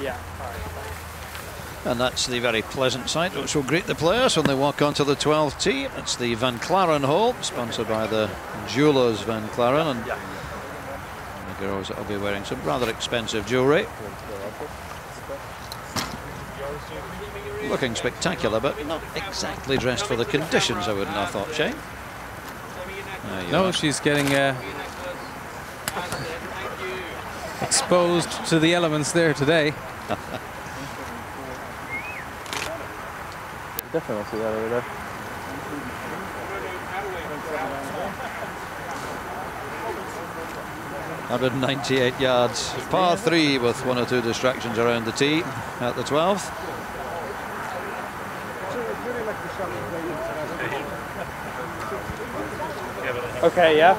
Yeah, all right, thanks. And that's the very pleasant sight which will greet the players when they walk onto the 12th tee. It's the Van Claren hole, sponsored by the jewellers Van Claren. And the girls will be wearing some rather expensive jewellery. Looking spectacular, but not exactly dressed for the conditions, I wouldn't have thought, Shane. No, she's getting exposed to the elements there today. Definitely see that over there. Hundred 98 yards, par three, with one or two distractions around the tee at the 12th. Okay, yeah.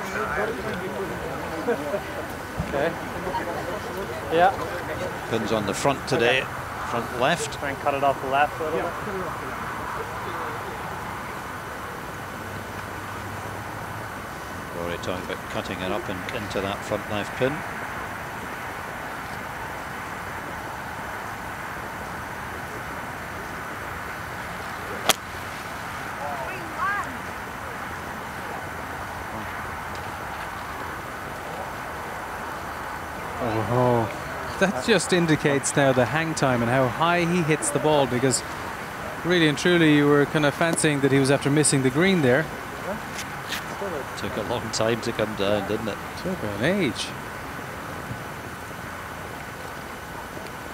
Okay. Yeah. Pins on the front today, okay. Front left. Try and cut it off the left a little bit. Rory talking about cutting it up and into that front left pin. That just indicates now the hang time and how high he hits the ball, because really and truly you were kind of fancying that he was after missing the green there. Took a long time to come down, didn't it? Took an age.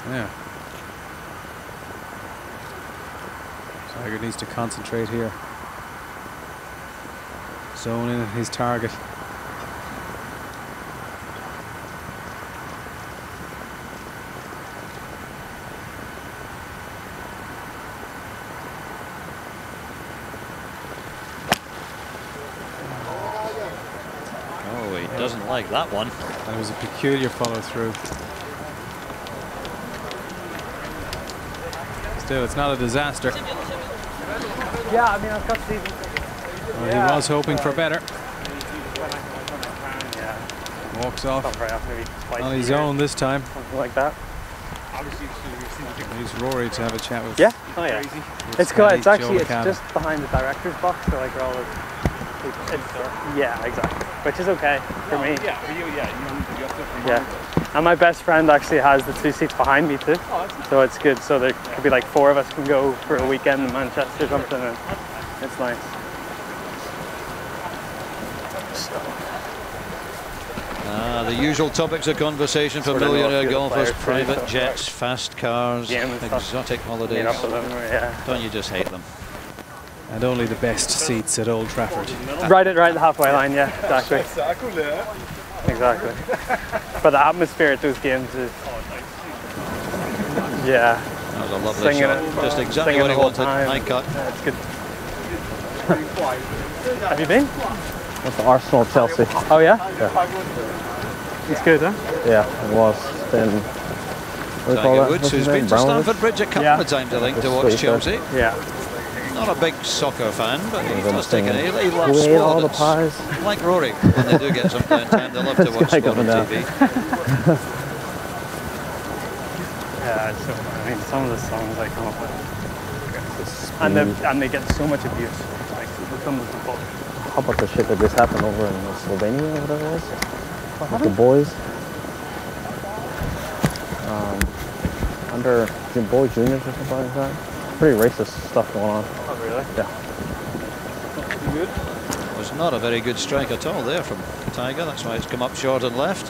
Yeah. Tiger needs to concentrate here. Zone in his target. Like that one. That was a peculiar follow-through. Still, it's not a disaster. Yeah, I mean, I've got to. Well, yeah, he was hoping for better. Walks off on his own this time. Something like that. Needs Rory to have a chat with. Yeah. Oh yeah. It's good. It's actually just behind the director's box, so like all yeah, exactly. Which is okay for me. Yeah, for you, yeah. Yeah. And my best friend actually has the two seats behind me too. So it's good. So there could be like four of us can go for a weekend in Manchester or something. And it's nice. So. The usual topics of conversation for millionaire golfers, private jets, fast cars, exotic holidays. Don't you just hate them? And only the best seats at Old Trafford. Right at the halfway line, yeah, exactly. Exactly. But the atmosphere at those games is, yeah. That was a lovely shot. Just exactly what he wanted. I cut. Yeah, it's good. Have you been? That's the Arsenal, Chelsea. Oh yeah? Yeah. It's good, huh? Yeah, it was. Then Tiger Woods, who's been to Stamford Bridge a couple of times, I think, to watch Chelsea. Yeah. Not a big soccer fan, but he does take an he loves sport. Like Rory, when they do get some downtime, they love to watch sport on TV. Yeah, so, I mean, some of the songs I come up with, and they get so much abuse. Like, some of the how about the shit that just happened over in Slovenia or whatever it was? With the boys. Under Jimbo Juniors or something like that. Pretty racist stuff going on. Oh, really? Yeah. It was not a very good strike at all there from Tiger. That's why it's come up short and left.